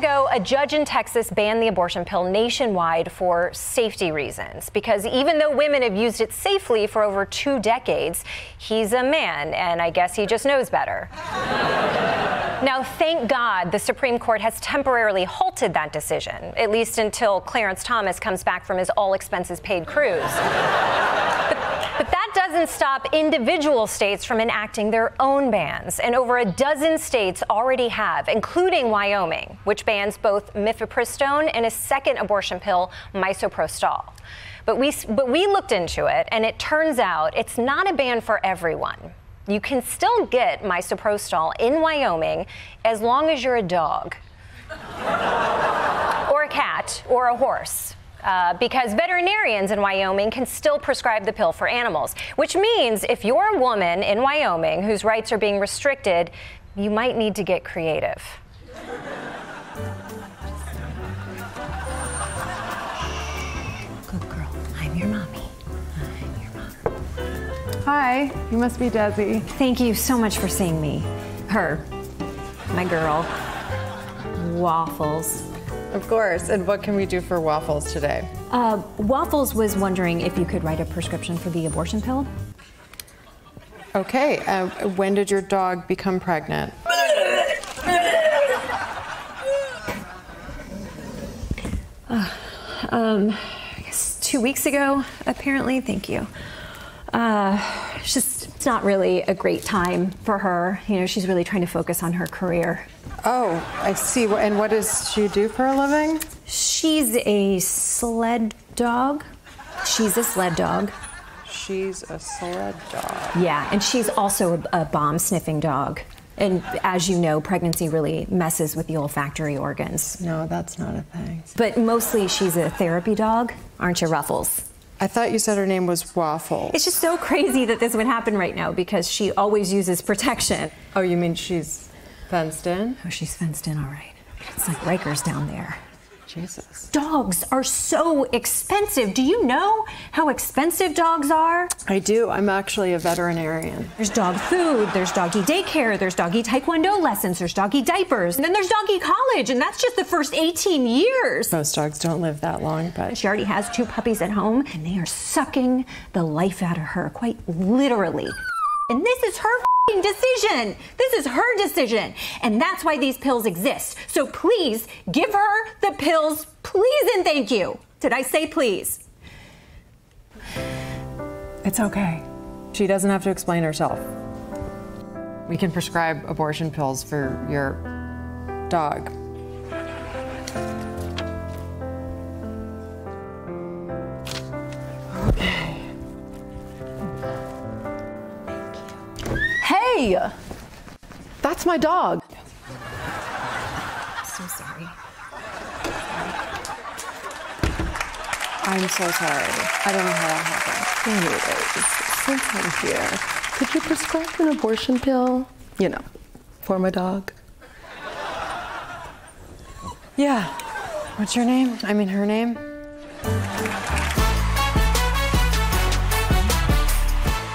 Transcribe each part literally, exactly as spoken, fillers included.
ago, a judge in Texas banned the abortion pill nationwide for safety reasons, because even though women have used it safely for over two decades, he's a man, and I guess he just knows better. Now, thank God the Supreme Court has temporarily halted that decision, at least until Clarence Thomas comes back from his all-expenses-paid cruise. but, but that doesn't stop individual states from enacting their own bans, and over a dozen states already have, including Wyoming, which bans both mifepristone and a second abortion pill, misoprostol. But we, but we looked into it, and it turns out it's not a ban for everyone. You can still get misoprostol in Wyoming as long as you're a dog or a cat or a horse, uh, because veterinarians in Wyoming can still prescribe the pill for animals, which means if you're a woman in Wyoming whose rights are being restricted, you might need to get creative. Good girl. I'm your mommy. Hi, you must be Desi. Thank you so much for seeing me. Her, my girl, waffles. Of course, and what can we do for waffles today? Uh, waffles was wondering if you could write a prescription for the abortion pill. Okay, uh, when did your dog become pregnant? uh, um, I guess two weeks ago, apparently, thank you. Uh, it's just, it's not really a great time for her. You know, she's really trying to focus on her career. Oh, I see. And what does she do for a living? She's a sled dog. She's a sled dog. She's a sled dog. Yeah, and she's also a, a bomb-sniffing dog. And as you know, pregnancy really messes with the olfactory organs. No, that's not a thing. But mostly she's a therapy dog. Aren't you, Ruffles? I thought you said her name was Waffle. It's just so crazy that this would happen right now because she always uses protection. Oh, you mean she's fenced in? Oh, she's fenced in, all right. It's like Rikers down there. Jesus. Dogs are so expensive. Do you know how expensive dogs are? I do. I'm actually a veterinarian. There's dog food, there's doggy daycare, there's doggy taekwondo lessons, there's doggy diapers, and then there's doggy college, and that's just the first eighteen years. Most dogs don't live that long, but... She already has two puppies at home, and they are sucking the life out of her, quite literally. And this is her decision. This is her decision. And that's why these pills exist. So please give her the pills, please and thank you. Did I say please? It's okay. She doesn't have to explain herself. We can prescribe abortion pills for your dog. That's my dog. I'm so sorry. I'm so sorry. I don't know how that happened. Anyways, sometimes here, could you prescribe an abortion pill? You know, for my dog. Yeah. What's your name? I mean, her name.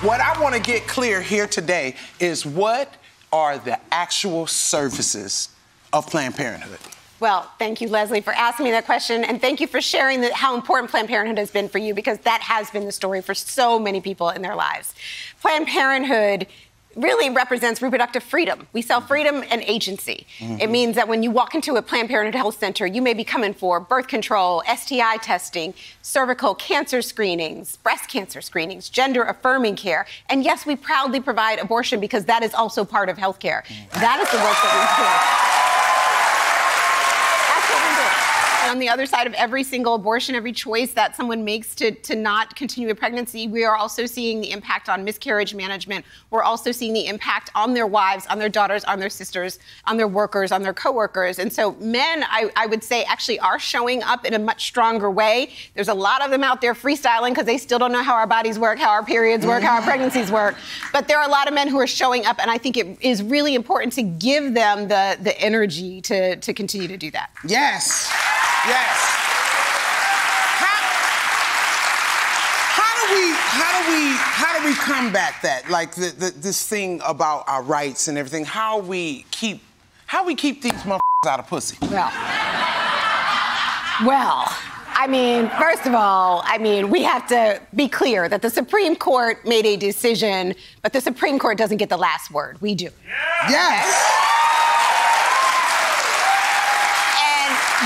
What I want to get clear here today is what are the actual services of Planned Parenthood? Well, thank you, Leslie, for asking me that question, and thank you for sharing the, how important Planned Parenthood has been for you, because that has been the story for so many people in their lives. Planned Parenthood really represents reproductive freedom. We sell freedom and agency. Mm-hmm. It means that when you walk into a Planned Parenthood health center, you may be coming for birth control, S T I testing, cervical cancer screenings, breast cancer screenings, gender-affirming care. And yes, we proudly provide abortion because that is also part of health care. Mm-hmm. That is the work that we do. On the other side of every single abortion, every choice that someone makes to, to not continue a pregnancy, we are also seeing the impact on miscarriage management. We're also seeing the impact on their wives, on their daughters, on their sisters, on their workers, on their coworkers. And so men, I, I would say, actually are showing up in a much stronger way. There's a lot of them out there freestyling because they still don't know how our bodies work, how our periods work, how our pregnancies work. But there are a lot of men who are showing up, and I think it is really important to give them the, the energy to, to continue to do that. Yes. Yes. How, how do we, how do we, how do we combat that? Like the, the, this thing about our rights and everything. How we keep, how we keep these motherfuckers out of pussy. Well. Well, I mean, first of all, I mean, we have to be clear that the Supreme Court made a decision, but the Supreme Court doesn't get the last word. We do. Yes. Yes.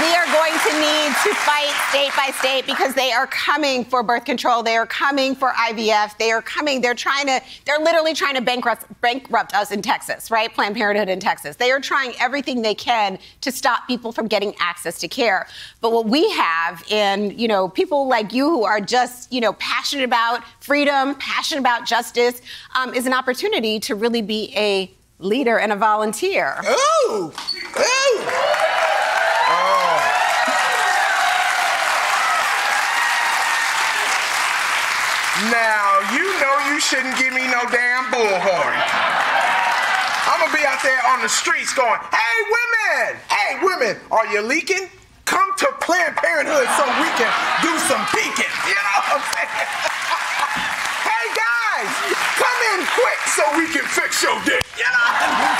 We are going to need to fight state by state because they are coming for birth control. They are coming for I V F. They are coming. They're trying to, they're literally trying to bankrupt, bankrupt us in Texas, right? Planned Parenthood in Texas. They are trying everything they can to stop people from getting access to care. But what we have in, you know, people like you who are just, you know, passionate about freedom, passionate about justice, um, is an opportunity to really be a leader and a volunteer. Ooh! Ooh! Now, you know you shouldn't give me no damn bullhorn. I'm gonna be out there on the streets going, hey, women, hey, women, are you leaking? Come to Planned Parenthood so we can do some peeking, you know what I'm saying? Hey, guys, come in quick so we can fix your dick, you know?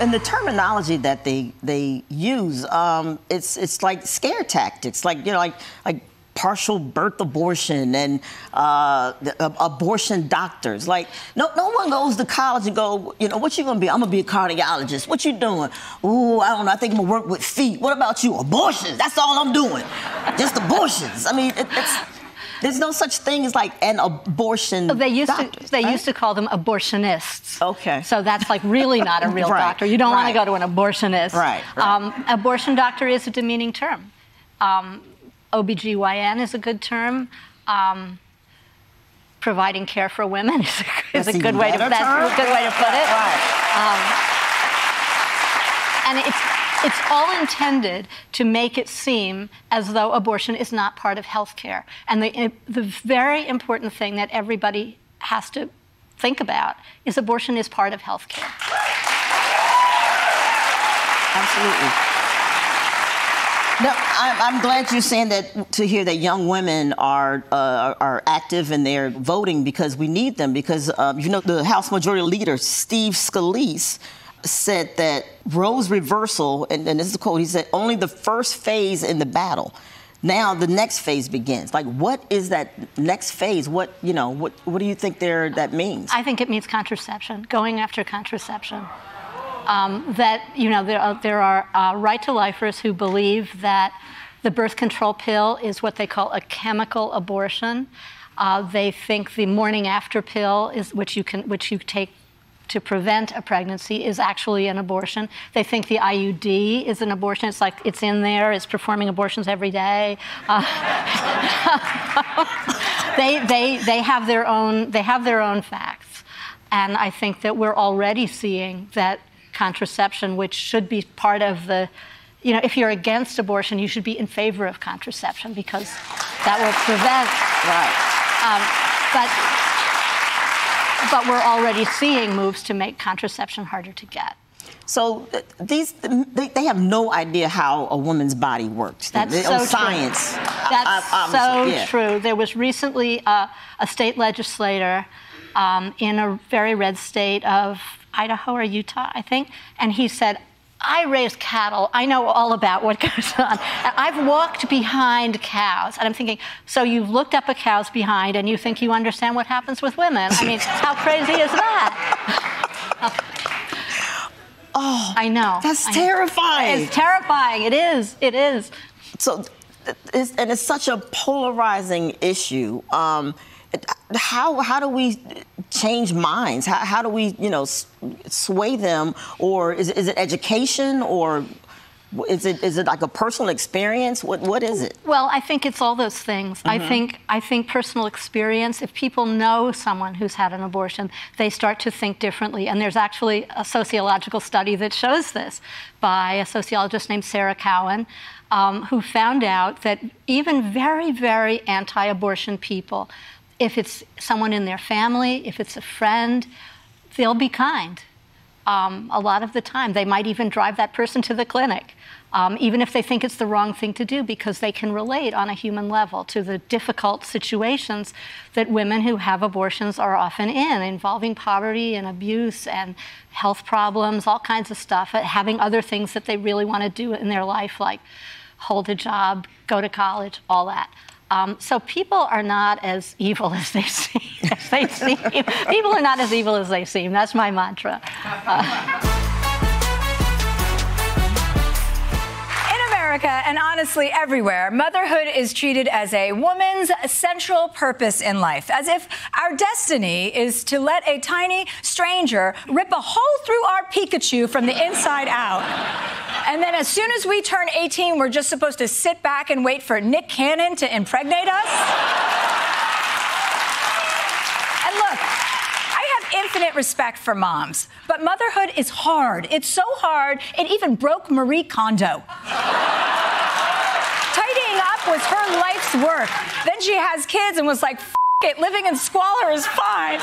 And the terminology that they they use, um, it's it's like scare tactics, like you know, like like partial birth abortion and uh, abortion doctors. Like no no one goes to college and go, you know, what you gonna be? I'm gonna be a cardiologist. What you doing? Ooh, I don't know. I think I'm gonna work with feet. What about you? Abortions. That's all I'm doing. Just abortions. I mean, it, it's. There's no such thing as like an abortion. They used doctors, to they right? used to call them abortionists. Okay. So that's like really not a real right. doctor. You don't right. want to go to an abortionist. Right. right. Um, abortion doctor is a demeaning term. Um, O B G Y N is a good term. Um, providing care for women is a good, is a good way to that's a good way to put it. Right. Um, and it's. It's all intended to make it seem as though abortion is not part of health care. And the, the very important thing that everybody has to think about is abortion is part of health care. Absolutely. No, I'm, I'm glad you're saying that, to hear that young women are uh, are active and they're voting, because we need them. Because, um, you know, the House Majority Leader, Steve Scalise, said that Roe's reversal, and, and this is a quote, he said, only the first phase in the battle. Now the next phase begins. Like, what is that next phase? What, you know, what, what do you think there that means? I think it means contraception, going after contraception. Um, that, you know, there are, there are uh, right-to-lifers who believe that the birth control pill is what they call a chemical abortion. Uh, they think the morning after pill, is which you can, which you take to prevent a pregnancy, is actually an abortion. They think the I U D is an abortion. It's like it's in there. It's performing abortions every day. Uh, they they they have their own they have their own facts, and I think that we're already seeing that contraception, which should be part of the, you know, if you're against abortion, you should be in favor of contraception because that will prevent. Right. Um, but. But we're already seeing moves to make contraception harder to get. So these, they, they have no idea how a woman's body works. That's they, so true. Science. That's I, so yeah. true. There was recently uh, a state legislator um, in a very red state of Idaho or Utah, I think, and he said, I raise cattle. I know all about what goes on. And I've walked behind cows. And I'm thinking, so you've looked up a cow's behind and you think you understand what happens with women. I mean, how crazy is that? Oh, I know. That's I terrifying. Know. It's terrifying. It is. It is. So, it's, and it's such a polarizing issue. Um, How how do we change minds? How how do we you know sway them? Or is is it education? Or is it is it like a personal experience? What what is it? Well, I think it's all those things. Mm-hmm. I think I think personal experience. If people know someone who's had an abortion, they start to think differently. And there's actually a sociological study that shows this by a sociologist named Sarah Cowan, um, who found out that even very very anti-abortion people, if it's someone in their family, if it's a friend, they'll be kind. Um, a lot of the time, they might even drive that person to the clinic. um, even if they think it's the wrong thing to do, because they can relate on a human level to the difficult situations that women who have abortions are often in, involving poverty and abuse and health problems, all kinds of stuff, having other things that they really want to do in their life, like hold a job, go to college, all that. Um, so people are not as evil as they seem. As they seem. People are not as evil as they seem. That's my mantra. Uh, America, and honestly everywhere, motherhood is treated as a woman's central purpose in life, as if our destiny is to let a tiny stranger rip a hole through our Pikachu from the inside out. And then as soon as we turn eighteen, we're just supposed to sit back and wait for Nick Cannon to impregnate us? And look, infinite respect for moms, but motherhood is hard. It's so hard, it even broke Marie Kondo. Tidying up was her life's work. Then she has kids and was like, F it, living in squalor is fine.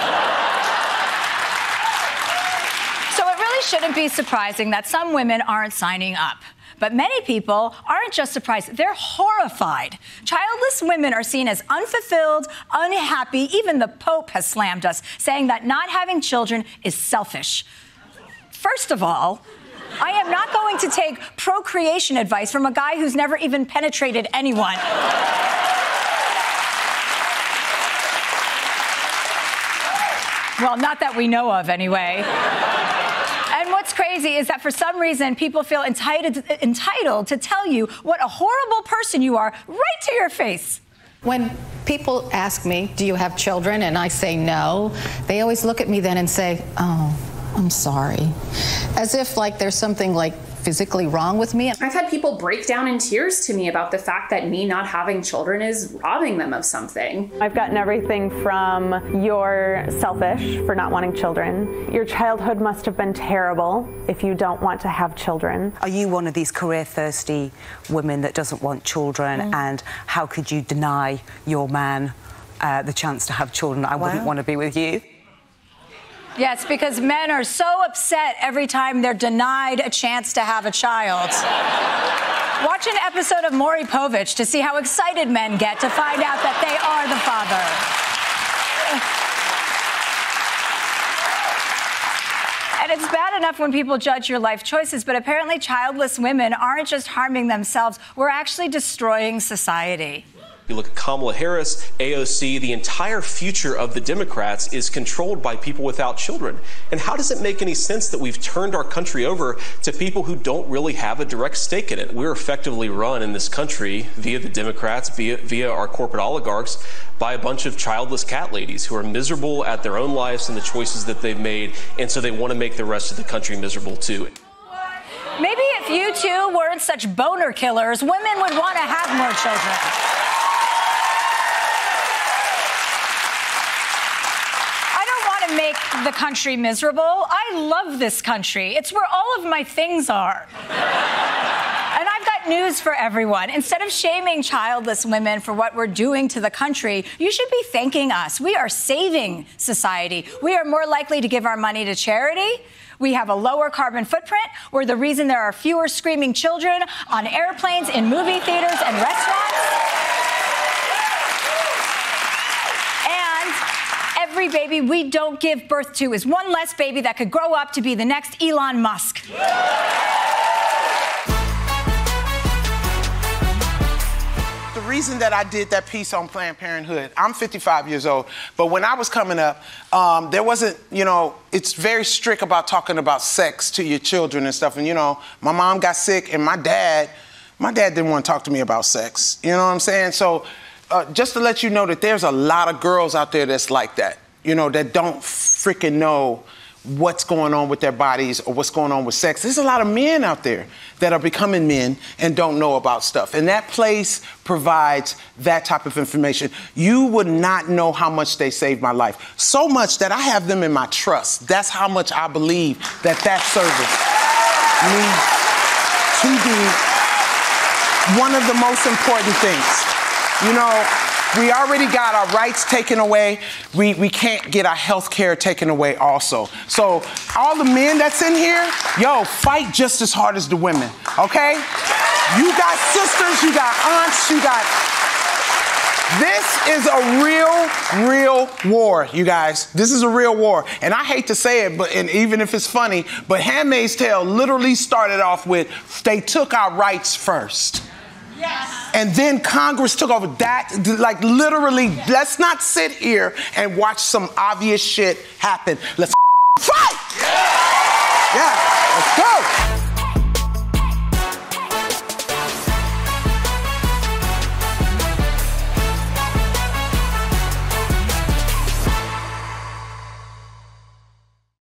So it really shouldn't be surprising that some women aren't signing up. But many people aren't just surprised, they're horrified. Childless women are seen as unfulfilled, unhappy. Even the Pope has slammed us, saying that not having children is selfish. First of all, I am not going to take procreation advice from a guy who's never even penetrated anyone. Well, not that we know of, anyway. And what's crazy is that for some reason, people feel entitled, entitled to tell you what a horrible person you are right to your face. When people ask me, do you have children? And I say no, they always look at me then and say, oh, I'm sorry. As if like there's something like physically wrong with me. I've had people break down in tears to me about the fact that me not having children is robbing them of something. I've gotten everything from you're selfish for not wanting children. Your childhood must have been terrible if you don't want to have children. Are you one of these career-thirsty women that doesn't want children? Mm. And how could you deny your man uh, the chance to have children? I wow. wouldn't want to be with you. Yes, because men are so upset every time they're denied a chance to have a child. Watch an episode of Maury Povich to see how excited men get to find out that they are the father. And it's bad enough when people judge your life choices, but apparently childless women aren't just harming themselves, we're actually destroying society. You look at Kamala Harris, A O C, the entire future of the Democrats is controlled by people without children. And how does it make any sense that we've turned our country over to people who don't really have a direct stake in it? We're effectively run in this country via the Democrats, via, via our corporate oligarchs, by a bunch of childless cat ladies who are miserable at their own lives and the choices that they've made, and so they want to make the rest of the country miserable too. Maybe if you two weren't such boner killers, women would want to have more children. Make the country miserable. I love this country. It's where all of my things are. And I've got news for everyone. Instead of shaming childless women for what we're doing to the country, you should be thanking us. We are saving society. We are more likely to give our money to charity. We have a lower carbon footprint. We're the reason there are fewer screaming children on airplanes, in movie theaters, and restaurants. Every baby we don't give birth to is one less baby that could grow up to be the next Elon Musk. The reason that I did that piece on Planned Parenthood, I'm fifty-five years old, but when I was coming up, um, there wasn't, you know, it's very strict about talking about sex to your children and stuff. And, you know, my mom got sick and my dad, my dad didn't want to talk to me about sex. You know what I'm saying? So. Uh, just to let you know that there's a lot of girls out there that's like that, you know, that don't freaking know what's going on with their bodies or what's going on with sex. There's a lot of men out there that are becoming men and don't know about stuff. And that place provides that type of information. You would not know how much they saved my life. So much that I have them in my trust. That's how much I believe that that service needs to be one of the most important things. You know, we already got our rights taken away. We, we can't get our health care taken away also. So all the men that's in here, yo, fight just as hard as the women, okay? You got sisters, you got aunts, you got... This is a real, real war, you guys. This is a real war. And I hate to say it, but and even if it's funny, but Handmaid's Tale literally started off with, they took our rights first. Yes. And then Congress took over that, like literally, yes. Let's not sit here and watch some obvious shit happen. Let's